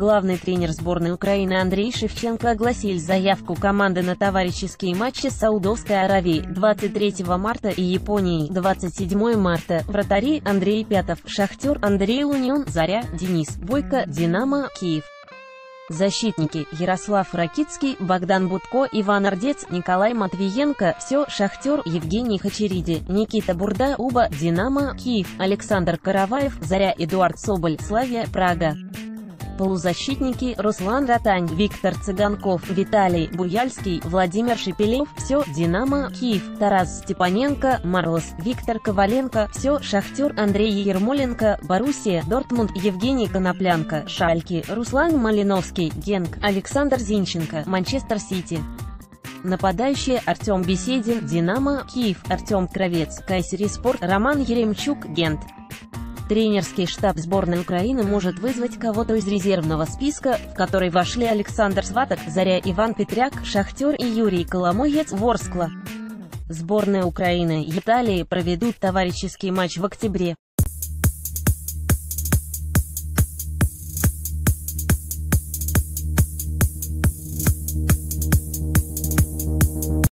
главный тренер сборной Украины Андрей Шевченко огласил заявку команды на товарищеские матчи с Саудовской Аравией 23 марта и Японией 27 марта. Вратари: Андрей Пятов, Шахтёр; Андрей Лунин, Заря; Денис Бойко, Динамо, Киев. Защитники: Ярослав Ракицкий, Богдан Бутко, Иван Ордец, Николай Матвиенко, все, Шахтер; Евгений Хачериди, Никита Бурда, Уба, Динамо, Киев; Александр Караваев, Заря; Эдуард Соболь, Славия, Прага. Полузащитники: Руслан Ротань, Виктор Цыганков, Виталий Буяльский, Владимир Шипилев, все, Динамо, Киев; Тарас Степаненко, Марлос, Виктор Коваленко, все, Шахтер; Андрей Ермоленко, Боруссия Дортмунд, Евгений Коноплянка, Шальки; Руслан Малиновский, Генк; Александр Зинченко, Манчестер Сити. Нападающие: Артем Беседин, Динамо, Киев; Артем Кровец, Кайсериспорт; Роман Еремчук, Гент. Тренерский штаб сборной Украины может вызвать кого-то из резервного списка, в который вошли Александр Сваток, Заря, Иван Петряк, Шахтер и Юрий Коломоец, Ворскла. Сборная Украины и Италии проведут товарищеский матч в октябре.